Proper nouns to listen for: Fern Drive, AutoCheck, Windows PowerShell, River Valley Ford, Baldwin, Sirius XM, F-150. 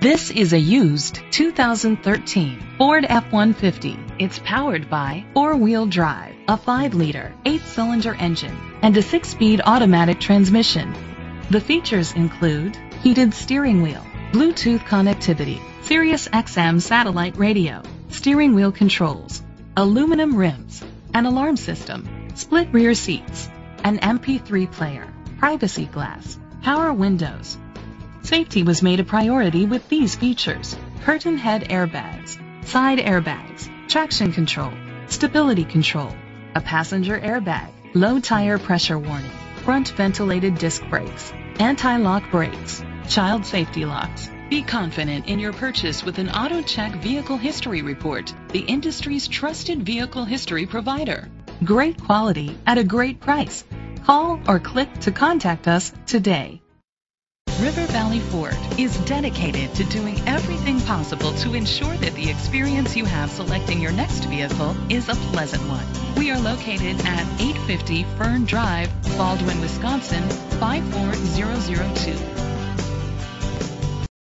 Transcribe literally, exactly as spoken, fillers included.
This is a used two thousand thirteen Ford F one fifty. It's powered by four-wheel drive, a five liter, eight cylinder engine, and a six speed automatic transmission. The features include heated steering wheel, Bluetooth connectivity, Sirius X M satellite radio, steering wheel controls, aluminum rims, an alarm system, split rear seats, an M P three player, privacy glass, power windows. Safety was made a priority with these features: curtain head airbags, side airbags, traction control, stability control, a passenger airbag, low tire pressure warning, front ventilated disc brakes, anti-lock brakes, child safety locks. Be confident in your purchase with an AutoCheck Vehicle History Report, the industry's trusted vehicle history provider. Great quality at a great price. Call or click to contact us today. River Valley Ford is dedicated to doing everything possible to ensure that the experience you have selecting your next vehicle is a pleasant one. We are located at eight fifty Fern Drive, Baldwin, Wisconsin, five four zero zero two.